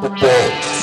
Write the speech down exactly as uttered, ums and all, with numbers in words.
the day.